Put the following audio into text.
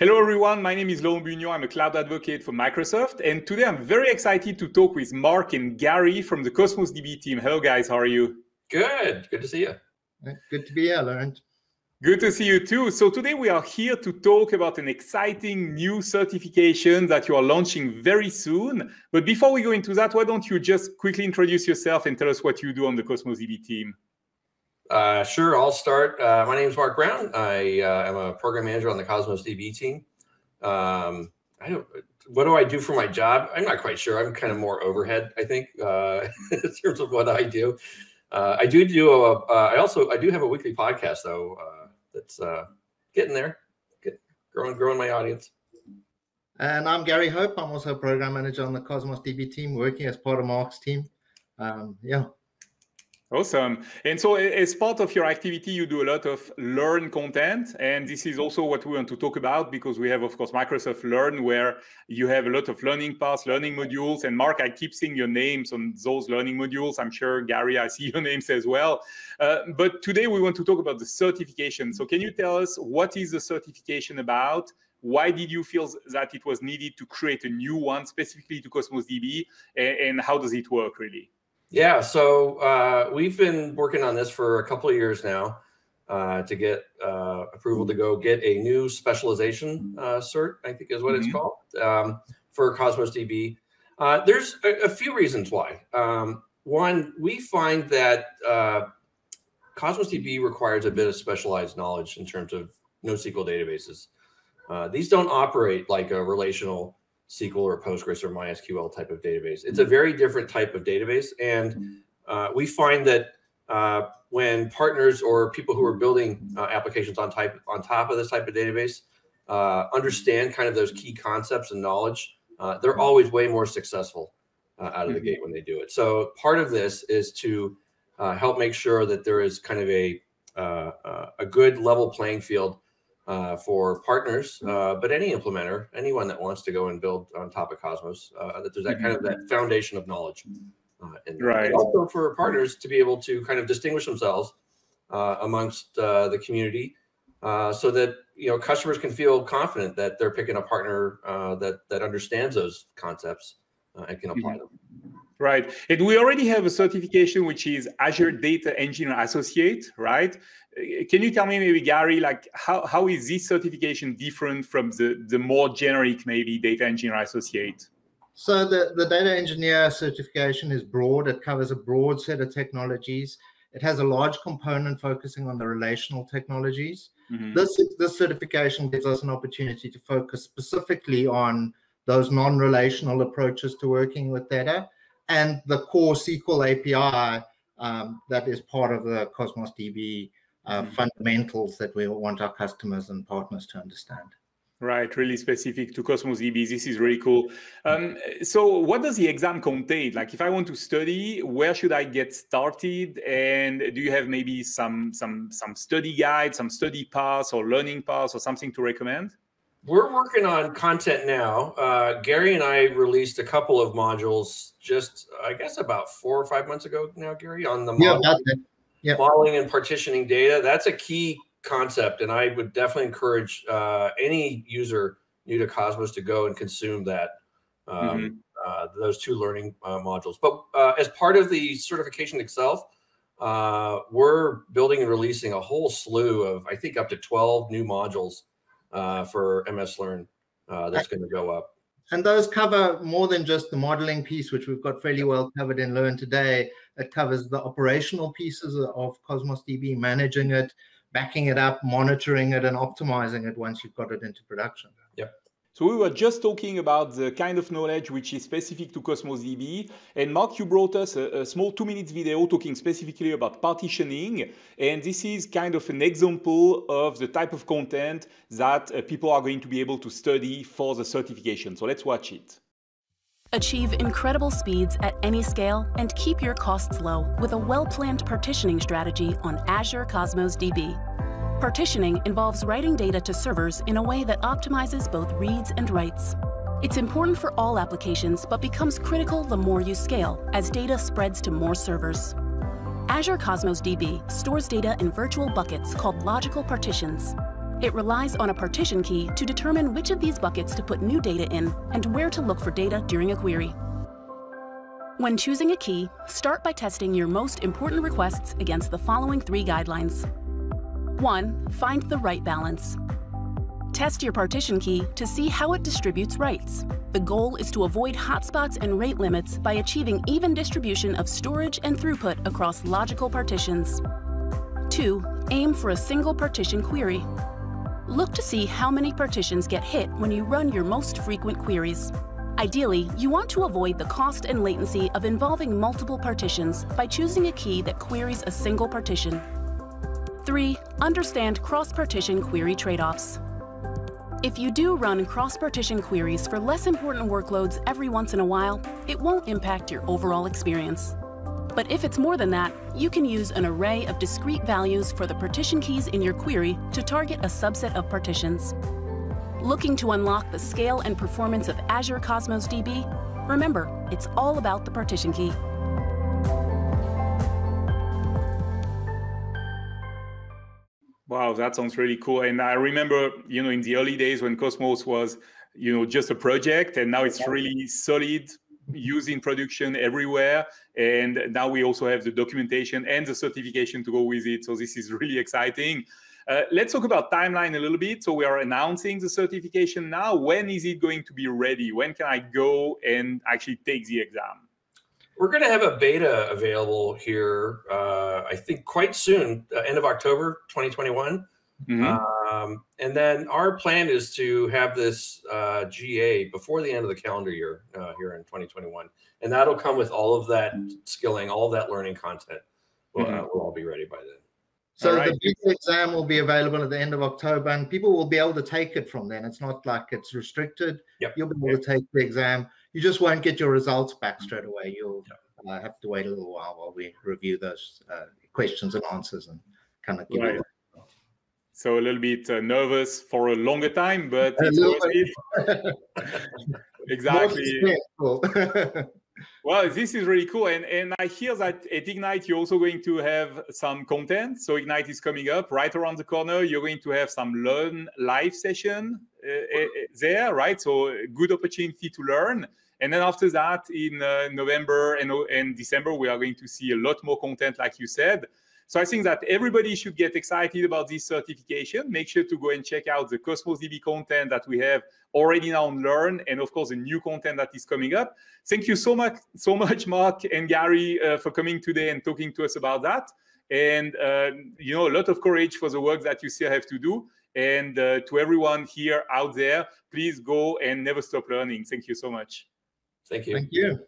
Hello everyone, my name is Laurent Bugnion. I'm a cloud advocate for Microsoft, and today I'm very excited to talk with Mark and Gary from the Cosmos DB team. Hello guys, how are you? Good, good to see you. Good to be here, Laurent. Good to see you too. So today we are here to talk about an exciting new certification that you are launching very soon. But before we go into that, why don't you just quickly introduce yourself and tell us what you do on the Cosmos DB team? Sure, I'll start. My name is Mark Brown. I am a program manager on the Cosmos DB team. What do I do for my job? I'm not quite sure. I'm kind of more overhead, I think, in terms of what I do. I do have a weekly podcast though. That's getting there, growing my audience. And I'm Gary Hope. I'm also a program manager on the Cosmos DB team, working as part of Mark's team. Yeah. Awesome. And so as part of your activity, you do a lot of Learn content. And this is also what we want to talk about because we have, of course, Microsoft Learn, where you have a lot of learning paths, learning modules. And Mark, I keep seeing your names on those learning modules. I'm sure, Gary, I see your names as well. But today we want to talk about the certification. So can you tell us what is the certification about? Why did you feel that it was needed to create a new one specifically to Cosmos DB? And how does it work, really? Yeah, so we've been working on this for a couple of years now to get approval to go get a new specialization cert, I think is what it's called, for Cosmos DB. There's a few reasons why. One, we find that Cosmos DB requires a bit of specialized knowledge in terms of NoSQL databases. These don't operate like a relational SQL or Postgres or MySQL type of database. It's a very different type of database. And we find that when partners or people who are building applications on top of this type of database understand kind of those key concepts and knowledge, they're always way more successful out of the gate when they do it. So part of this is to help make sure that there is kind of a good level playing field for partners, but any implementer, anyone that wants to go and build on top of Cosmos, that there's that kind of that foundation of knowledge. And also for partners to be able to kind of distinguish themselves amongst the community so that, you know, customers can feel confident that they're picking a partner that understands those concepts and can apply them. Right. And we already have a certification, which is Azure Data Engineer Associate, right? Can you tell me maybe, Gary, like how is this certification different from the more generic, maybe, Data Engineer Associate? So the Data Engineer certification is broad. It covers a broad set of technologies. It has a large component focusing on the relational technologies. This certification gives us an opportunity to focus specifically on those non-relational approaches to working with data, and the core SQL API that is part of the Cosmos DB fundamentals that we want our customers and partners to understand. Right, really specific to Cosmos DB. This is really cool. So what does the exam contain? Like if I want to study, where should I get started? And do you have maybe some study guides, some study paths or learning paths or something to recommend? We're working on content now. Gary and I released a couple of modules just, I guess, about 4 or 5 months ago now, Gary, on the modeling and partitioning data. That's a key concept, and I would definitely encourage any user new to Cosmos to go and consume that, those two learning modules. But as part of the certification itself, we're building and releasing a whole slew of, I think, up to 12 new modules for MS Learn that's going to go up. And those cover more than just the modeling piece, which we've got fairly well covered in Learn today. It covers the operational pieces of Cosmos DB, managing it, backing it up, monitoring it, and optimizing it once you've got it into production. Yep. So we were just talking about the kind of knowledge which is specific to Cosmos DB. And Mark, you brought us a small 2-minute video talking specifically about partitioning. And this is kind of an example of the type of content that people are going to be able to study for the certification. So let's watch it. Achieve incredible speeds at any scale and keep your costs low with a well-planned partitioning strategy on Azure Cosmos DB. Partitioning involves writing data to servers in a way that optimizes both reads and writes. It's important for all applications, but becomes critical the more you scale as data spreads to more servers. Azure Cosmos DB stores data in virtual buckets called logical partitions. It relies on a partition key to determine which of these buckets to put new data in and where to look for data during a query. When choosing a key, start by testing your most important requests against the following three guidelines. 1. Find the right balance. Test your partition key to see how it distributes rights. The goal is to avoid hotspots and rate limits by achieving even distribution of storage and throughput across logical partitions. 2. Aim for a single partition query. Look to see how many partitions get hit when you run your most frequent queries. Ideally, you want to avoid the cost and latency of involving multiple partitions by choosing a key that queries a single partition. 3. Understand cross-partition query trade-offs. If you do run cross-partition queries for less important workloads every once in a while, it won't impact your overall experience. But if it's more than that, you can use an array of discrete values for the partition keys in your query to target a subset of partitions. Looking to unlock the scale and performance of Azure Cosmos DB? Remember, it's all about the partition key. Wow, that sounds really cool. And I remember, in the early days when Cosmos was, just a project, and now it's really solid, used in production everywhere. And now we also have the documentation and the certification to go with it. So this is really exciting. Let's talk about timeline a little bit. So we are announcing the certification now. When is it going to be ready? When can I go and actually take the exam? We're going to have a beta available here, I think quite soon, end of October 2021. Mm-hmm. And then our plan is to have this GA before the end of the calendar year here in 2021. And that'll come with all of that skilling, all of that learning content. Mm-hmm. We'll all be ready by then. So right. The beta exam will be available at the end of October, and people will be able to take it from then. It's not like it's restricted. Yep. You'll be able to take the exam. You just won't get your results back straight away. You'll have to wait a little while we review those questions and answers and kind of give it. So a little bit nervous for a longer time, but it's worth it. Exactly. Well, this is really cool. And I hear that at Ignite, you're also going to have some content. So Ignite is coming up right around the corner. You're going to have some Learn live session there, right? So a good opportunity to learn. And then after that, in November and December, we are going to see a lot more content, like you said. So I think that everybody should get excited about this certification. Make sure to go and check out the Cosmos DB content that we have already now on Learn, and of course, the new content that is coming up. Thank you so much, Mark and Gary, for coming today and talking to us about that. And a lot of courage for the work that you still have to do. And to everyone here out there, please go and never stop learning. Thank you so much. Thank you. Thank you.